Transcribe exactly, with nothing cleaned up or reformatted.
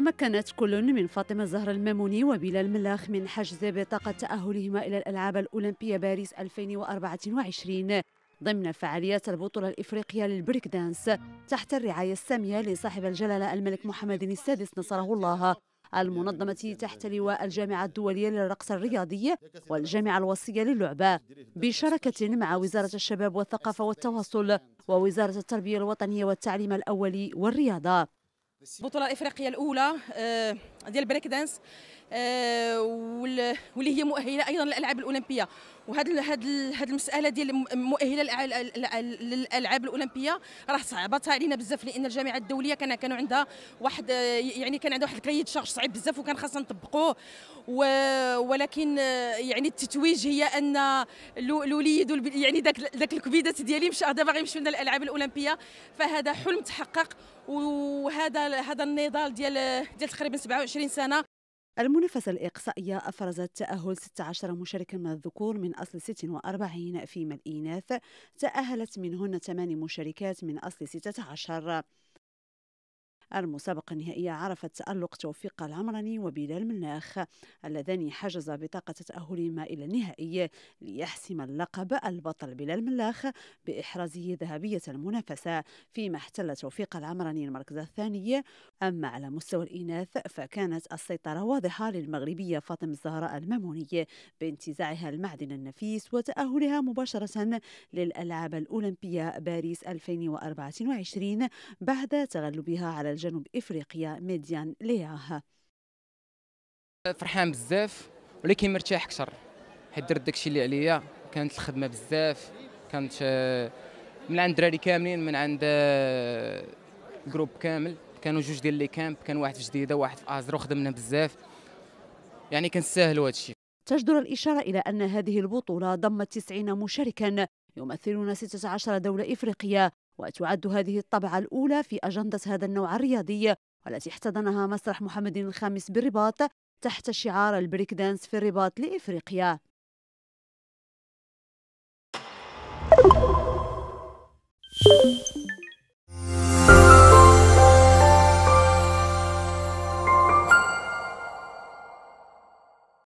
تمكنت كل من فاطمة زهر المموني وبيلال مناخ من حجز بطاقة تأهلهما إلى الألعاب الأولمبية باريس ألفين وأربعة وعشرين ضمن فعاليات البطولة الإفريقية للبريك دانس تحت الرعاية السامية لصاحب الجلالة الملك محمد السادس نصره الله، المنظمة تحت لواء الجامعة الدولية للرقص الرياضي والجامعة الوصية للعبة، بشراكة مع وزارة الشباب والثقافة والتواصل ووزارة التربية الوطنية والتعليم الأولي والرياضة. البطولة الإفريقية الأولى ديال البريك دانس واللي هي مؤهلة أيضا للألعاب الأولمبية، وهذه هذه المسألة ديال مؤهلة للألعاب الأولمبية راه صعبتها علينا بزاف، لأن الجامعة الدولية كان كانوا عندها واحد يعني كان عندها واحد الكريد شارج صعيب بزاف وكان خاصنا نطبقوه، ولكن يعني التتويج هي أن الوليد يعني ذاك ذاك الكبيدات ديالي مشى دابا غيمشيو لنا الألعاب الأولمبية، فهذا حلم تحقق وهذا هذا النضال ديال ديال تقريبا سبعة وعشرين سنه. المنافسه الاقصائيه افرزت تاهل ستة عشر مشاركا من الذكور من اصل ستة وأربعين، فيما الاناث تاهلت منهن ثماني مشاركات من اصل ستة عشر. المسابقه النهائيه عرفت تالق توفيق العمراني وبيلال مناخ اللذان حجزا بطاقه تاهلهما الى النهائي ليحسم اللقب البطل بيلال مناخ باحرازه ذهبيه المنافسه، فيما احتل توفيق العمراني المركز الثاني. اما على مستوى الاناث فكانت السيطره واضحه للمغربيه فاطمه الزهراء المموني بانتزاعها المعدن النفيس وتاهلها مباشره للالعاب الاولمبيه باريس ألفين وأربعة وعشرين بعد تغلبها على جنوب إفريقيا ميديان لياها. فرحان بزاف ولكن مرتاح أكثر، حيت درت داكشي اللي عليا، كانت الخدمة بزاف، كانت من عند الدراري كاملين، من عند الجروب كامل، كانوا جوج ديال لي كامب، كان واحد في جديدة وواحد في أزرو، خدمنا بزاف، يعني كنستاهلوا هذا الشيء. تجدر الإشارة إلى أن هذه البطولة ضمت تسعين مشاركا يمثلون ستة عشر دولة إفريقية، وتعد هذه الطبعة الأولى في أجندة هذا النوع الرياضي والتي احتضنها مسرح محمد الخامس بالرباط تحت شعار البريك دانس في الرباط لإفريقيا.